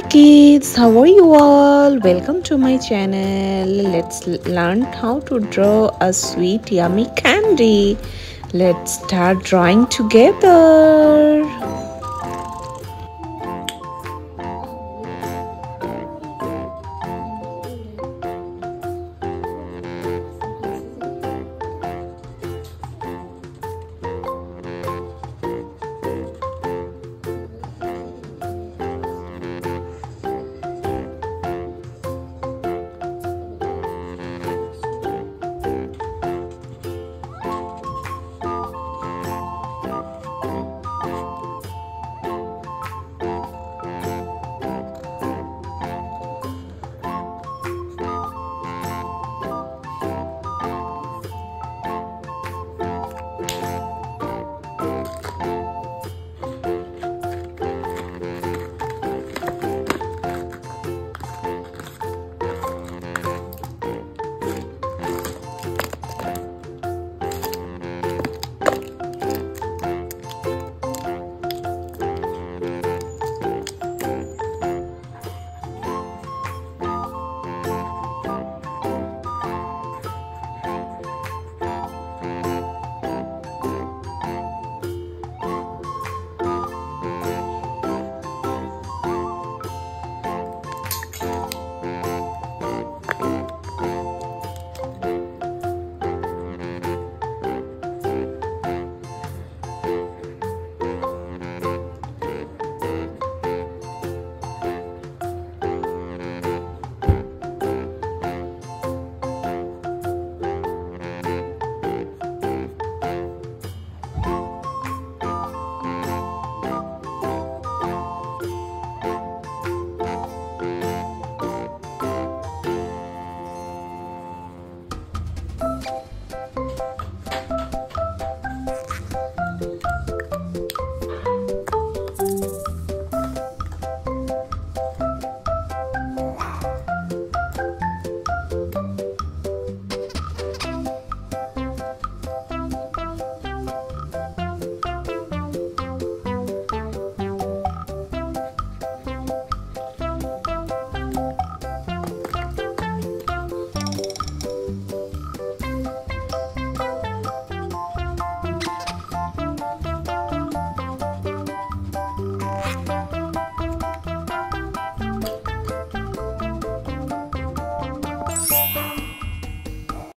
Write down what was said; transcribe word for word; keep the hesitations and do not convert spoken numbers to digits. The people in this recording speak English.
Hi kids, how are you all? Welcome to my channel. Let's learn how to draw a sweet yummy candy. Let's start drawing together.